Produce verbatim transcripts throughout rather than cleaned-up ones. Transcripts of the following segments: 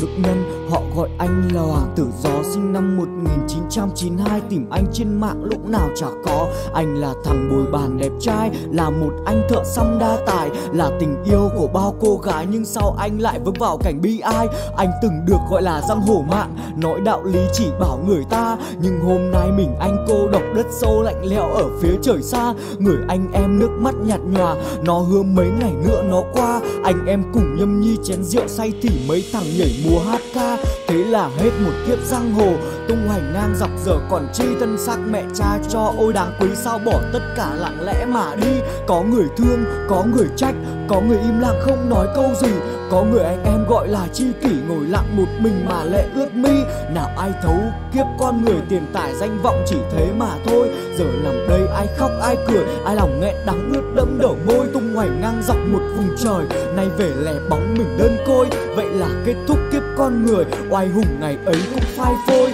đức nhân, họ gọi anh là Hoàng Tử Gió. Sinh năm một nghìn chín trăm chín mươi hai, tìm anh trên mạng lúc nào chả có. Anh là thằng bồi bàn đẹp trai, là một anh thợ săn đa tài, là tình yêu của bao cô gái. Nhưng sau anh lại vướng vào cảnh bi ai. Anh từng được gọi là giang hồ mạng, nói đạo lý chỉ bảo người ta. Nhưng hôm nay mình anh cô độc, đất sâu lạnh lẽo ở phía trời xa. Người anh em nước mắt nhạt nhòa, nó hứa mấy ngày nữa nó qua. Anh em cùng nhâm nhi chén rượu say, thì mấy thằng nhảy múa hát ca. Thế là hết một kiếp giang hồ, tung hoành ngang dọc giờ còn chi. Thân xác mẹ cha cho ôi đáng quý, sao bỏ tất cả lặng lẽ mà đi. Có người thương, có người trách, có người im lặng không nói câu gì. Có người anh em gọi là chi kỷ, ngồi lặng một mình mà lệ ướt mi. Nào ai thấu kiếp con người, tiền tài danh vọng chỉ thế mà thôi. Giờ nằm đây ai khóc ai cười, ai lòng nghẹn đắng ướt đẫm đổ môi. Tung hoành ngang dọc một vùng trời, nay về lẻ bóng mình đơn côi. Vậy là kết thúc kiếp con người, oai hùng ngày ấy cũng phai phôi.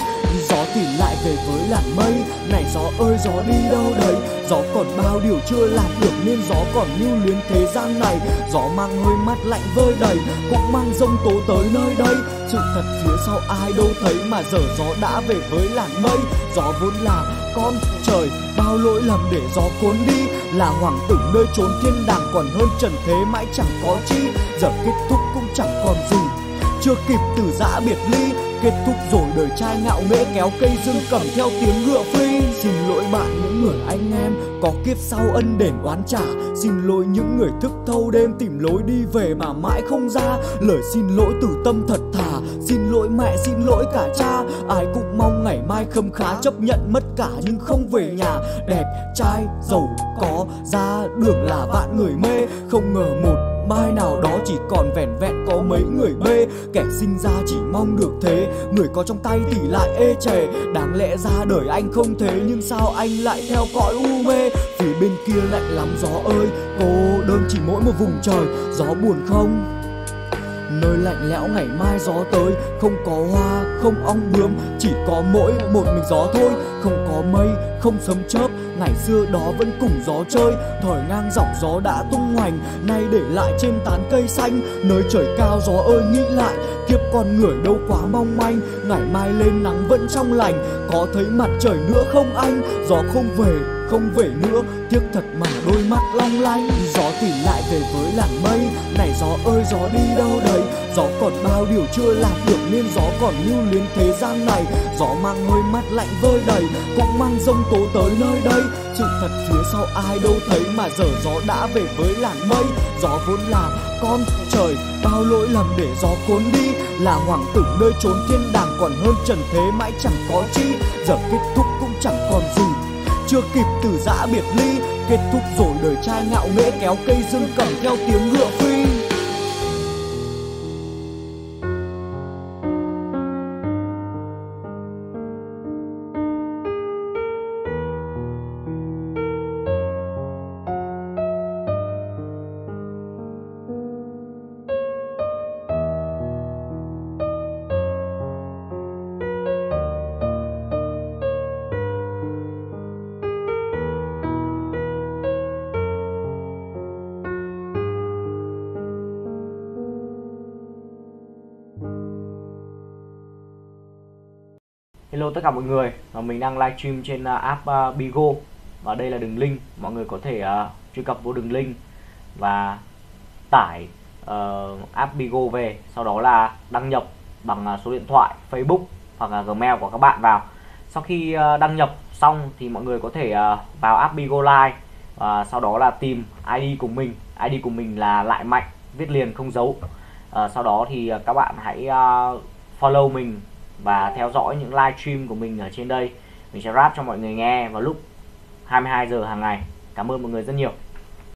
Gió thì lại về với làn mây, này gió ơi gió đi đâu đấy. Gió còn bao điều chưa làm được, nên gió còn lưu luyến thế gian này. Gió mang hơi mát lạnh vơi đầy, cũng mang giông tố tới nơi đây. Sự thật phía sau ai đâu thấy, mà giờ gió đã về với làn mây. Gió vốn là con trời, bao lỗi lầm để gió cuốn đi. Là hoàng tử nơi chốn thiên đàng, còn hơn trần thế mãi chẳng có chi. Giờ kết thúc cũng chẳng còn gì, chưa kịp từ giã biệt ly. Kết thúc rồi đời trai ngạo nghễ, kéo cây dương cầm theo tiếng ngựa phi. Xin lỗi bạn những người anh em có kiếp sau ân đền oán trả. Xin lỗi những người thức thâu đêm tìm lối đi về mà mãi không ra. Lời xin lỗi từ tâm thật thà, xin lỗi mẹ xin lỗi cả cha. Ai cũng mong ngày mai khấm khá, chấp nhận mất cả nhưng không về nhà. Đẹp trai giàu có ra đường là vạn người mê, không ngờ một mai nào đó chỉ còn vẻn vẹn có mấy người bê. Kẻ sinh ra chỉ mong được thế, người có trong tay thì lại ê chề. Đáng lẽ ra đời anh không thế, nhưng sao anh lại theo cõi u mê. Phía bên kia lạnh lắm gió ơi, cô đơn chỉ mỗi một vùng trời. Gió buồn không? Nơi lạnh lẽo ngày mai gió tới, không có hoa, không ong bướm, chỉ có mỗi một mình gió thôi. Không có mây, không sấm chớp, ngày xưa đó vẫn cùng gió chơi. Thời ngang dọc gió đã tung hoành, nay để lại trên tán cây xanh. Nơi trời cao gió ơi nghĩ lại, kiếp con người đâu quá mong manh. Ngày mai lên nắng vẫn trong lành, có thấy mặt trời nữa không anh? Gió không về, không về nữa, tiếc thật mà đôi mắt long lanh. Gió thì lại về với làn mây, này gió ơi gió đi đâu đấy. Gió còn bao điều chưa làm được, nên gió còn lưu luyến thế gian này. Gió mang hơi mát lạnh vơi đầy, cũng mang giông tố tới nơi đây. Sự thật phía sau ai đâu thấy, mà giờ gió đã về với làn mây. Gió vốn là con trời, bao lỗi lầm để gió cuốn đi. Là hoàng tử nơi chốn thiên đàng, còn hơn trần thế mãi chẳng có chi. Giờ kết thúc cũng chẳng còn gì, chưa kịp từ giã biệt ly. Kết thúc rồi đời trai ngạo nghễ, kéo cây dương cầm theo tiếng ngựa phi. Hello tất cả mọi người, và mình đang livestream trên app Bigo, và đây là đường link mọi người có thể uh, truy cập vô đường link và tải uh, app Bigo về, sau đó là đăng nhập bằng uh, số điện thoại, Facebook hoặc là Gmail của các bạn vào. Sau khi uh, đăng nhập xong thì mọi người có thể uh, vào app Bigo Live và uh, sau đó là tìm i đê của mình. i đê của mình là Lại Mạnh viết liền không dấu. Uh, sau đó thì uh, các bạn hãy uh, follow mình và theo dõi những live stream của mình ở trên đây. Mình sẽ rap cho mọi người nghe vào lúc hai mươi hai giờ hàng ngày. Cảm ơn mọi người rất nhiều.